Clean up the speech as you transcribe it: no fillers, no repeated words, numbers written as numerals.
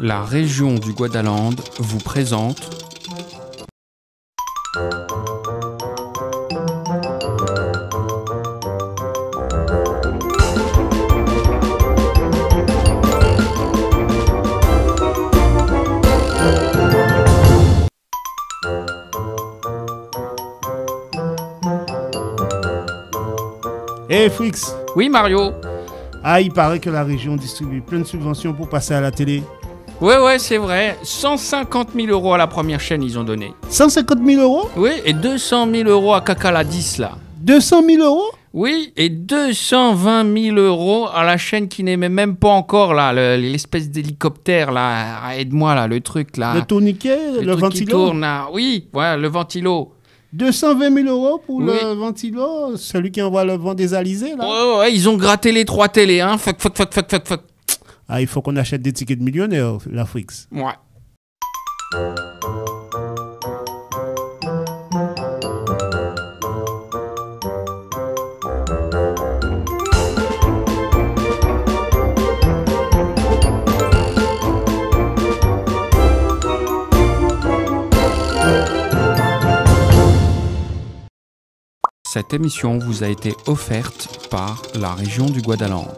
La région du Guadaland vous présente Hey Frix. Oui Mario. Ah, il paraît que la région distribue plein de subventions pour passer à la télé. Ouais, c'est vrai. 150 000 euros à la première chaîne, ils ont donné. 150 000 euros? Oui, et 200 000 euros à Cacala 10, là. 200 000 euros? Oui, et 220 000 euros à la chaîne qui n'aimait même pas encore, là, l'espèce d'hélicoptère, là. Aide-moi, là, le truc, là. Le tourniquet, le ventilo qui tourne, là. Oui, voilà, le ventilo. 220 000 euros pour le ventilo, celui qui envoie le vent des alizés, là. Ouais, ils ont gratté les trois télés, hein. Fuck. Ah, il faut qu'on achète des tickets de millionnaires, la Frix. Ouais. Cette émission vous a été offerte par la région du Guadaland.